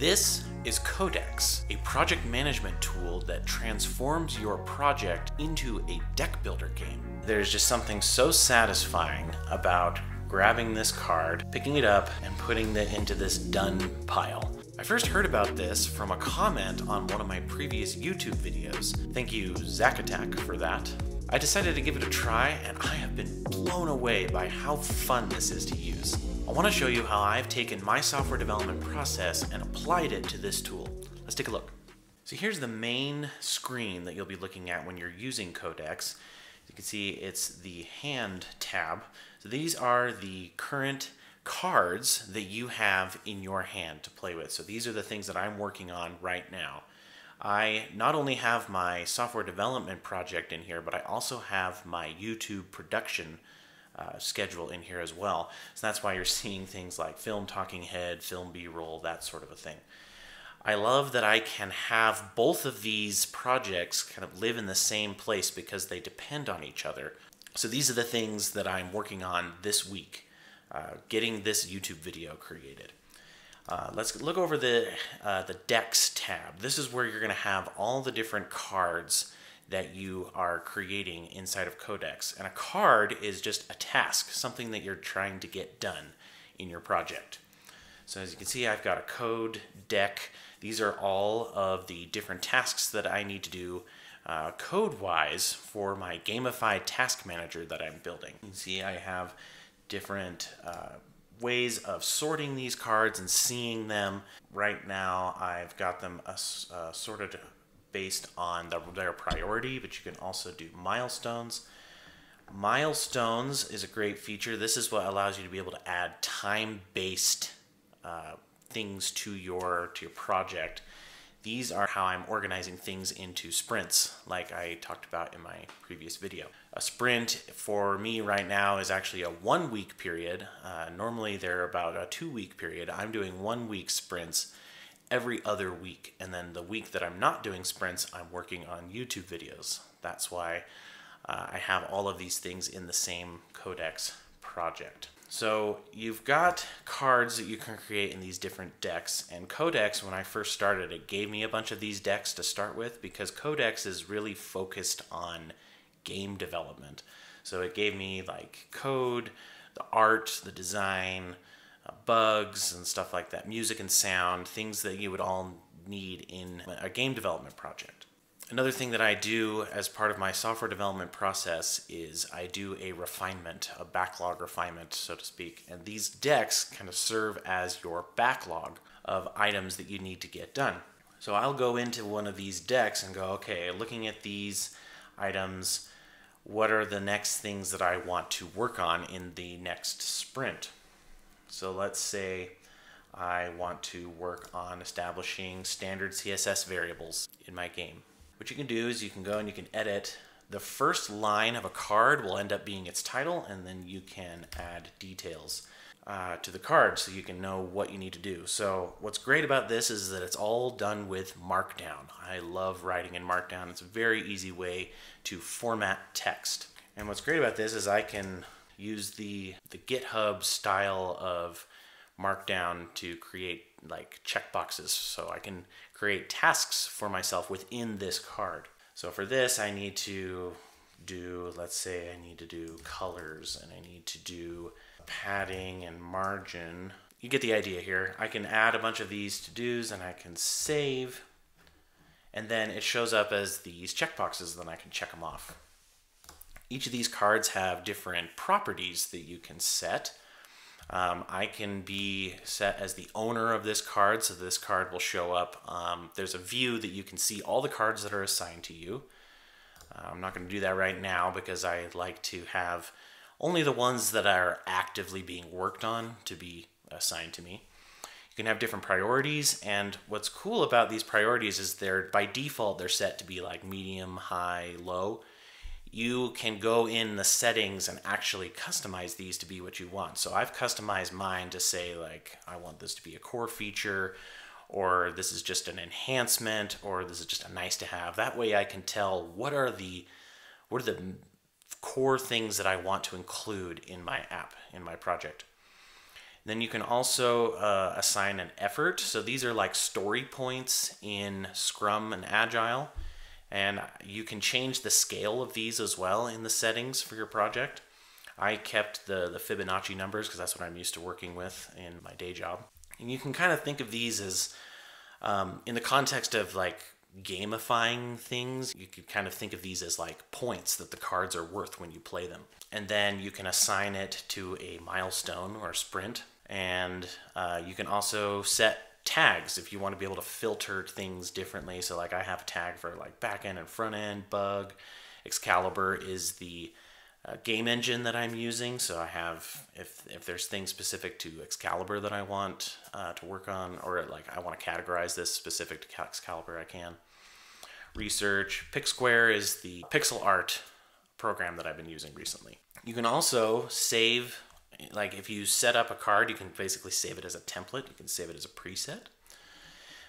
This is Codecks, a project management tool that transforms your project into a deck builder game. There's just something so satisfying about grabbing this card, picking it up, and putting it into this done pile. I first heard about this from a comment on one of my previous YouTube videos. Thank you, Zack Attack, for that. I decided to give it a try, and I have been blown away by how fun this is to use. I want to show you how I've taken my software development process and applied it to this tool. Let's take a look. So here's the main screen that you'll be looking at when you're using Codecks. You can see it's the hand tab. So these are the current cards that you have in your hand to play with. So these are the things that I'm working on right now. I not only have my software development project in here, but I also have my YouTube production schedule in here as well. So that's why you're seeing things like film talking head, film B-roll, that sort of a thing. I love that I can have both of these projects kind of live in the same place because they depend on each other. So these are the things that I'm working on this week, getting this YouTube video created. Let's look over the Decks tab. This is where you're going to have all the different cards that you are creating inside of Codecks. And a card is just a task, something that you're trying to get done in your project. So as you can see, I've got a code deck. These are all of the different tasks that I need to do code-wise for my gamified task manager that I'm building. You can see I have different ways of sorting these cards and seeing them. Right now I've got them sorted based on their priority, but you can also do milestones. Milestones is a great feature. This is what allows you to be able to add time-based things to your project. These are how I'm organizing things into sprints, like I talked about in my previous video. A sprint for me right now is actually a 1 week period. Normally they're about a 2 week period. I'm doing 1 week sprints every other week. And then the week that I'm not doing sprints, I'm working on YouTube videos. That's why I have all of these things in the same Codecks project. So you've got cards that you can create in these different decks, and Codecks, when I first started, it gave me a bunch of these decks to start with because Codecks is really focused on game development. So it gave me like code, the art, the design, bugs and stuff like that, music and sound, things that you would all need in a game development project. Another thing that I do as part of my software development process is I do a refinement, a backlog refinement, so to speak. And these decks kind of serve as your backlog of items that you need to get done. So I'll go into one of these decks and go, okay, looking at these items, what are the next things that I want to work on in the next sprint? So let's say I want to work on establishing standard CSS variables in my game. What you can do is you can go and you can edit. The first line of a card will end up being its title, and then you can add details to the card so you can know what you need to do. So what's great about this is that it's all done with Markdown. I love writing in Markdown. It's a very easy way to format text. And what's great about this is I can use the GitHub style of Markdown to create like checkboxes, so I can create tasks for myself within this card. So for this, I need to do, let's say I need to do colors and I need to do padding and margin. You get the idea here. I can add a bunch of these to-dos and I can save, and then it shows up as these checkboxes, then I can check them off. Each of these cards have different properties that you can set. I can be set as the owner of this card, so this card will show up. There's a view that you can see all the cards that are assigned to you. I'm not going to do that right now because I like to have only the ones that are actively being worked on to be assigned to me. You can have different priorities, and what's cool about these priorities is they're by default they're set to be like medium, high, low. You can go in the settings and actually customize these to be what you want. So I've customized mine to say like, I want this to be a core feature, or this is just an enhancement, or this is just a nice to have. That way I can tell what are the core things that I want to include in my app, in my project. Then you can also assign an effort. So these are like story points in Scrum and Agile. And you can change the scale of these as well in the settings for your project. I kept the Fibonacci numbers because that's what I'm used to working with in my day job. And you can kind of think of these as in the context of like gamifying things, you could kind of think of these as like points that the cards are worth when you play them. And then you can assign it to a milestone or a sprint. And you can also set tags if you want to be able to filter things differently. So like I have a tag for like back end and front end bug. Excalibur is the game engine that I'm using. So I have, if there's things specific to Excalibur that I want to work on, or like I want to categorize this specific to Excalibur, I can. Research. PixelSquare is the pixel art program that I've been using recently. You can also save, like if you set up a card, you can basically save it as a template. You can save it as a preset.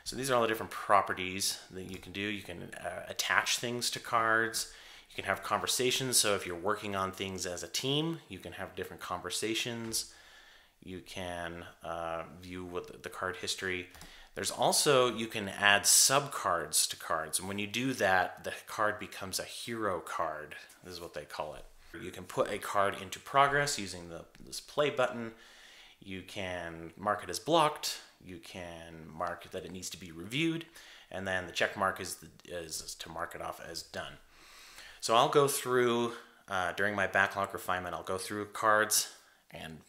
So these are all the different properties that you can do. You can attach things to cards. You can have conversations, so if you're working on things as a team, you can have different conversations. You can view what the card history. There's also, you can add subcards to cards, and when you do that, the card becomes a hero card. This is what they call it. You can put a card into progress using this play button. You can mark it as blocked. You can mark that it needs to be reviewed, and then the check mark is to mark it off as done. So I'll go through, during my backlog refinement, I'll go through cards and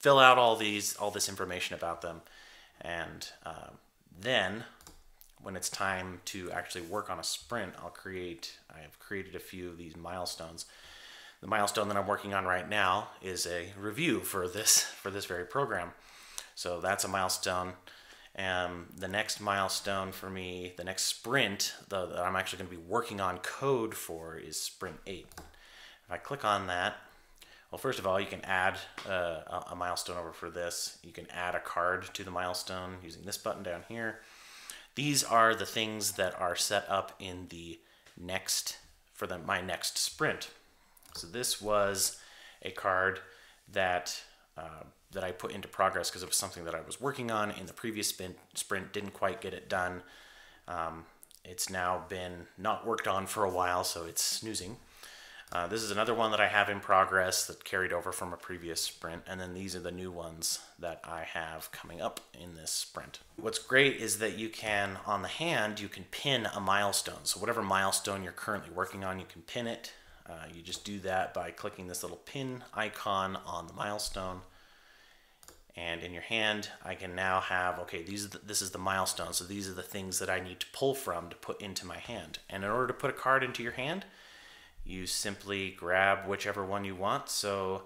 fill out all this information about them. And then when it's time to actually work on a sprint, I have created a few of these milestones. The milestone that I'm working on right now is a review for this very program. So that's a milestone. And the next milestone for me, the next sprint that I'm actually going to be working on code for is sprint 8. If I click on that, well, first of all, you can add a milestone over for this. You can add a card to the milestone using this button down here. These are the things that are set up in the next, my next sprint. So this was a card that that I put into progress because it was something that I was working on in the previous sprint, didn't quite get it done. It's now been not worked on for a while, so it's snoozing. This is another one that I have in progress that carried over from a previous sprint, and then these are the new ones that I have coming up in this sprint. What's great is that you can, on the hand, you can pin a milestone. So whatever milestone you're currently working on, you can pin it. You just do that by clicking this little pin icon on the milestone. And in your hand, I can now have, okay, this is the milestone. So these are the things that I need to pull from to put into my hand. And in order to put a card into your hand, you simply grab whichever one you want. So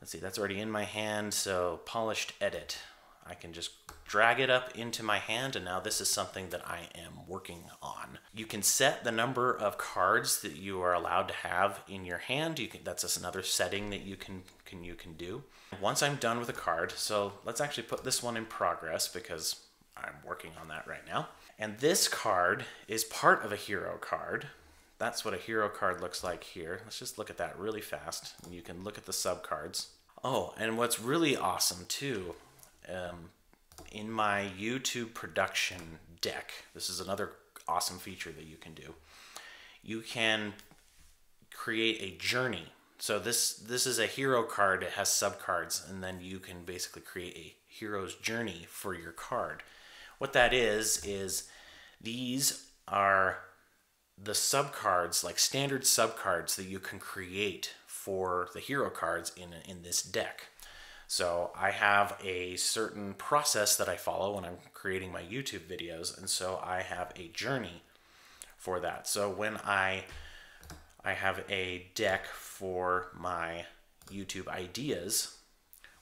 let's see, that's already in my hand. So polished edit. I can just drag it up into my hand, and now this is something that I am working on. You can set the number of cards that you are allowed to have in your hand. You can, that's just another setting that you can do. Once I'm done with a card, so let's actually put this one in progress because I'm working on that right now. And this card is part of a hero card. That's what a hero card looks like here. Let's just look at that really fast, and you can look at the subcards. Oh, and what's really awesome too, in my YouTube production deck, this is another awesome feature that you can do. You can create a journey. So this is a hero card. It has subcards, and then you can basically create a hero's journey for your card. What that is these are the subcards, like standard subcards that you can create for the hero cards in this deck. So I have a certain process that I follow when I'm creating my YouTube videos, and so I have a journey for that. So when I have a deck for my YouTube ideas,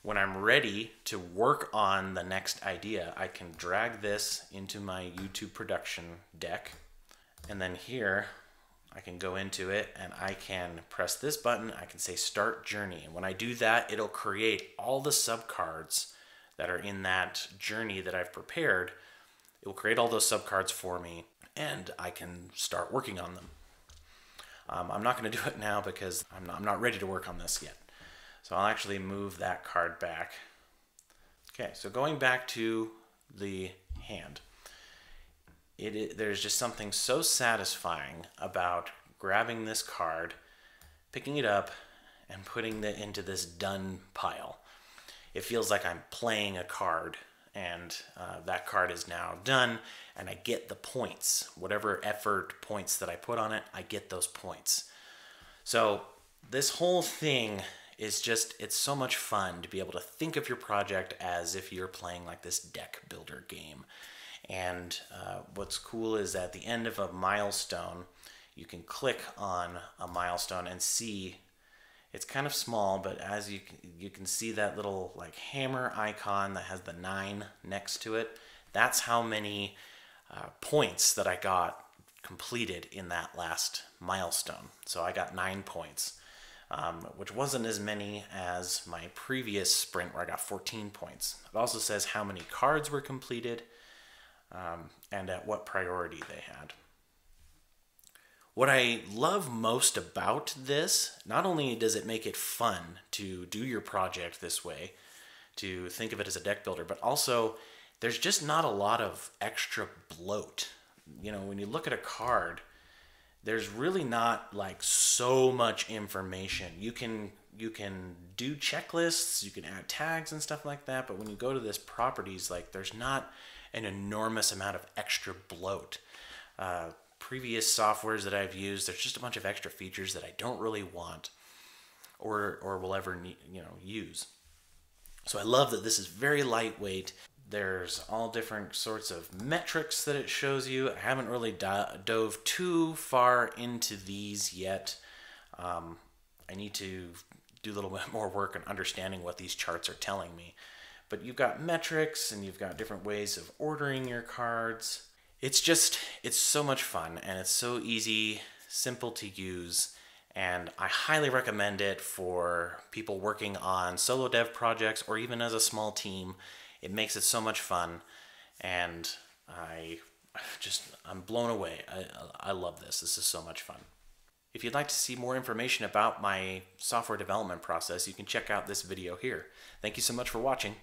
when I'm ready to work on the next idea, I can drag this into my YouTube production deck, and then here I can go into it and I can press this button. I can say start journey. And when I do that, it'll create all the subcards that are in that journey that I've prepared. It will create all those subcards for me, and I can start working on them. I'm not going to do it now because I'm not ready to work on this yet. So I'll actually move that card back. Okay, so going back to the hand, there's just something so satisfying about grabbing this card, picking it up, and putting it into this done pile. It feels like I'm playing a card, and that card is now done, and I get the points. Whatever effort points that I put on it, I get those points. So this whole thing is just, it's so much fun to be able to think of your project as if you're playing like this deck builder game. And what's cool is at the end of a milestone, you can click on a milestone and see, it's kind of small, but as you can see that little like hammer icon that has the 9 next to it, that's how many points that I got completed in that last milestone. So I got 9 points, which wasn't as many as my previous sprint where I got 14 points. It also says how many cards were completed and at what priority they had. What I love most about this, not only does it make it fun to do your project this way, to think of it as a deck builder, but also there's just not a lot of extra bloat. You know, when you look at a card, there's really not like so much information. You can do checklists, you can add tags and stuff like that, but when you go to this properties, like there's not an enormous amount of extra bloat. Previous softwares that I've used, there's just a bunch of extra features that I don't really want or will ever need, you know, use. So I love that this is very lightweight. There's all different sorts of metrics that it shows you. I haven't really dove too far into these yet. I need to do a little bit more work on understanding what these charts are telling me. But you've got metrics and you've got different ways of ordering your cards. It's just, it's so much fun and it's so easy, simple to use, and I highly recommend it for people working on solo dev projects or even as a small team. It makes it so much fun, and I'm blown away. I love this. This is so much fun. If you'd like to see more information about my software development process, you can check out this video here. Thank you so much for watching.